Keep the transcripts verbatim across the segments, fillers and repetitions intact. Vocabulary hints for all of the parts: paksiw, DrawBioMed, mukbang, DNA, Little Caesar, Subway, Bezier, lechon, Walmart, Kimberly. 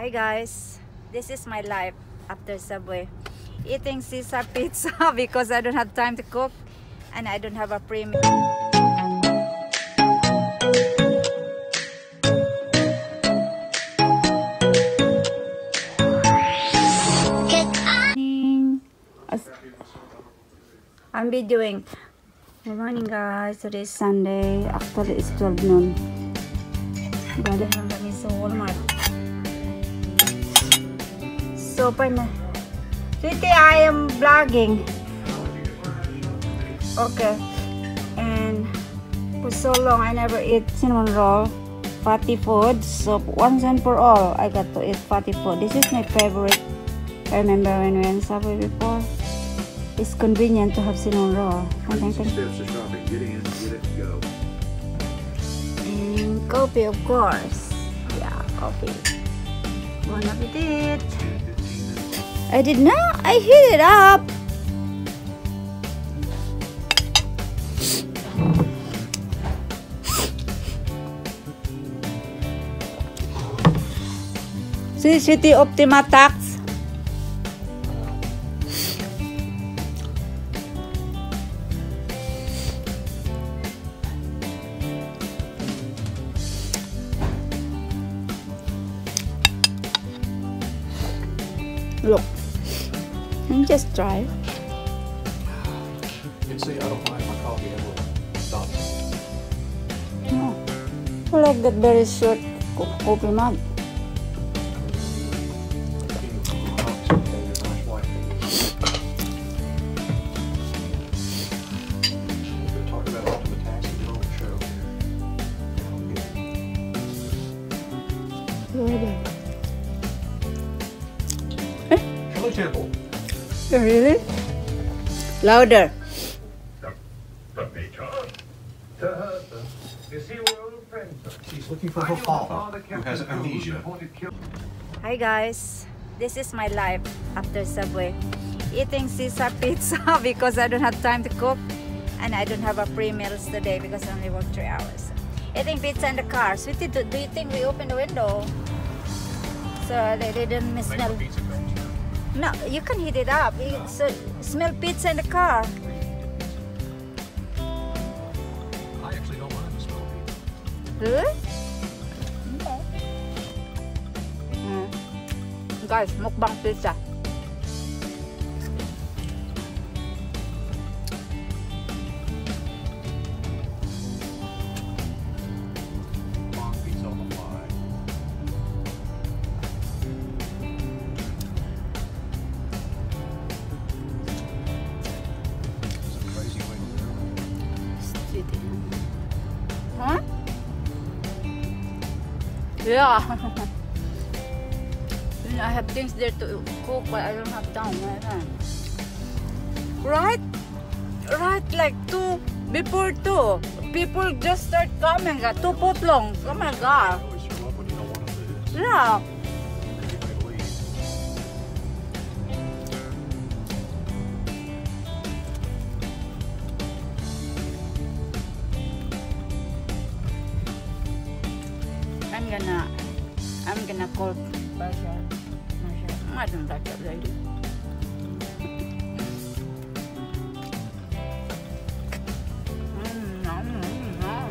Hi guys, this is my life after Subway. Eating Caesar pizza because I don't have time to cook and I don't have a pre-meal. I'm videoing. Good morning guys, today is Sunday. Actually it's twelve noon. Bali hanggang sa Walmart. So pa na. Today I am vlogging. Okay. And for so long I never eat cinnamon roll, fatty food. So once and for all I got to eat fatty food. This is my favorite. I remember when we were in Subway before. It's convenient to have cinnamon roll. And coffee, of course. Yeah, coffee. Bon appetit. I did not. I heat it up. See, City Optima Tax. Look, and just try. You can see I don't mind my coffee ever stops. No, I like that very short coffee mug. Temple. Really? Louder. She's looking for her father who has amnesia. Hi guys, this is my life after Subway. Eating Caesar pizza because I don't have time to cook and I don't have a pre-meals today because I only work three hours. Eating pizza in the car. Sweetie, do, do you think we open the window so they didn't miss smell? No, you can heat it up. It's a smell pizza in the car. I actually don't want to smell pizza. Really? Okay. Mm. Guys, mukbang pizza. Huh? Yeah. I have things there to cook, but I don't have time. Right? Right, like two before two, people just start coming. Two foot long. Oh my god. Yeah. I'm gonna, I'm gonna call Basha. I don't like that lady. Mm, nom, nom, nom.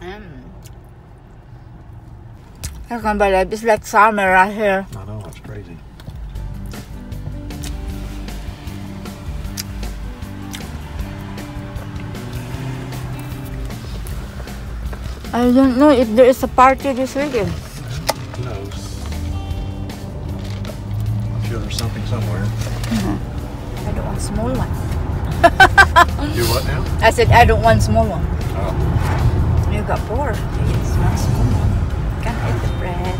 Mm. I can't believe it's like summer right here. I know, it's crazy. I don't know if there is a party this weekend. Who knows? I'm sure there's something somewhere. Mm-hmm. I don't want small one. You do what now? I said I don't want small one. Oh. You got bored. It's not small one. Can't eat the bread.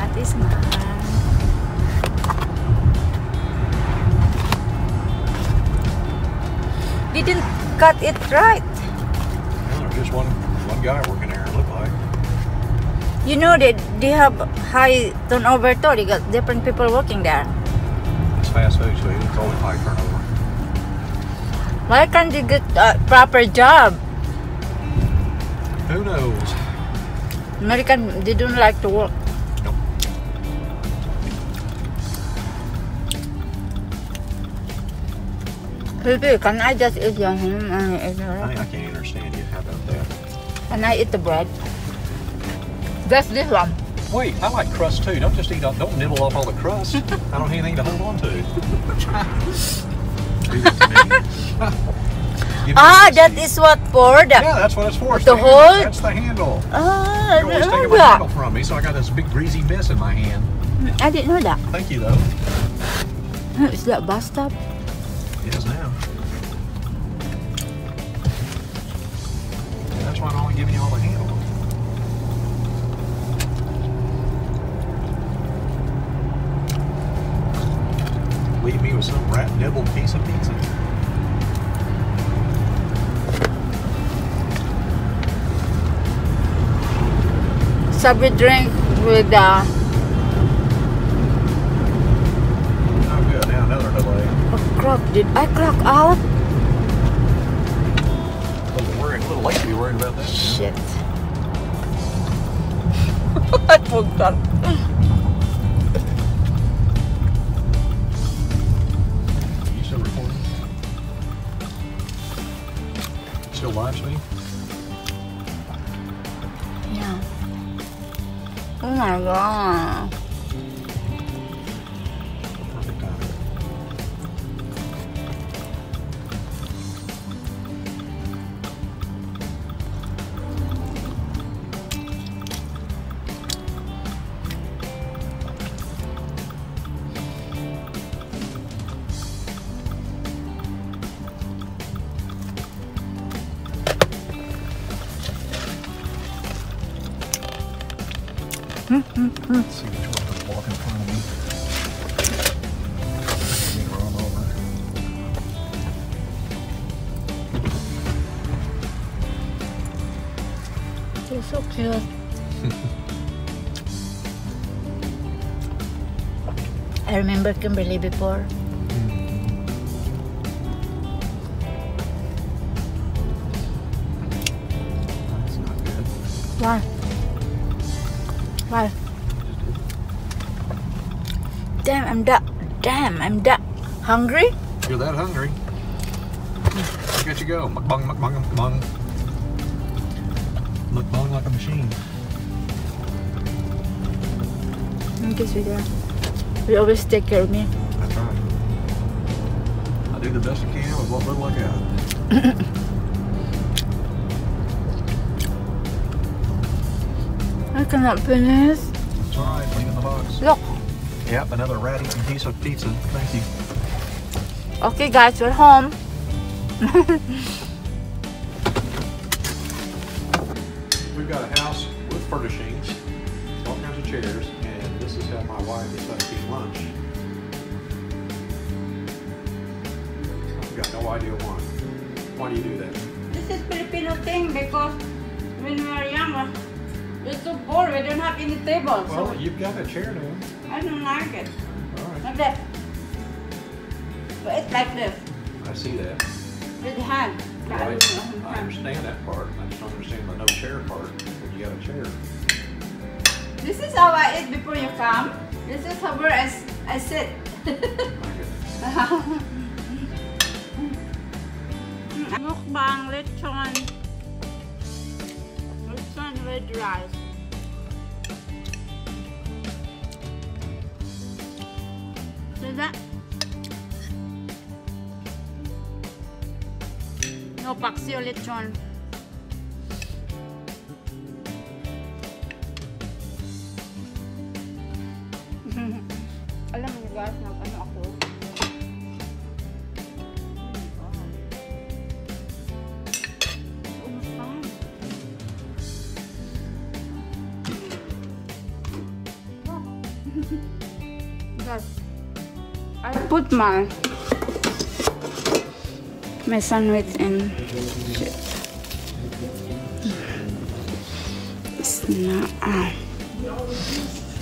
That is not. Didn't cut it right. Just one, one guy working there, it looked like. You know that they, they have high turnover too. They got different people working there. It's fast food, so it's always high turnover. Why can't they get a proper job? Who knows? American, they don't like to work. No. Baby, can I just eat your ham? I, I can't understand you. How about that? Can I eat the bread? Just this one. Wait, I like crust too. Don't just eat up. Don't nibble off all the crust. I don't have anything to hold on to. Ah, that is what for the, yeah, that's what it's for. It's the hold? That's the handle. Oh, you always take the handle from me, so I got this big greasy mess in my hand. I didn't know that. Thank you, though. Is that bus stop? It is now. That's why I'm only giving you all the handle. Leave me with some rat nibbled piece of pizza. Subway drink with uh oh good, now another delay. Oh crap, did I clock out? A little, worried, a little late to be worried about that. Shit. I forgot. Live stream? Yeah. Oh my god. Perfect time. Mm-hmm. Let's see which one was walking in front of me. Let me run over. They're so cute. I remember Kimberly before. Mm-hmm. That's not good. Why? Why? Damn, I'm that. Damn, I'm that hungry. You're that hungry. Look at you go, mukbang, mukbang, mukbang, mukbang like a machine. I guess we do. We always take care of me. That's right. I do the best I can with what little I got. I cannot finish. That's all right. Leave in the box. Look. Yep, another ratty piece of pizza. Thank you. Okay, guys, we're home. We've got a house with furnishings, all kinds of chairs, and this is how my wife is going to eat lunch. I've got no idea why. Why do you do that? This is Filipino thing because when we are younger, we're so bored. We don't have any table. Well, so you've got a chair now. I don't like it. All right. Like that. But it's like this. I see that. With the hand. Right. I, hand. I understand that part. I just don't understand the no chair part. When you got a chair. This is how I eat before you come. This is how I, I sit. Mukbang, lechon. Lechon with rice. That. No paksiw lechon. Alam niyo guys, nag ano ako. Guys, I put my my sandwich in. Shit. It's not. Uh,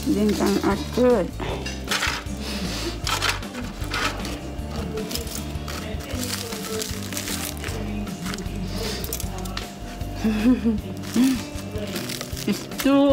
these things are good. It's too...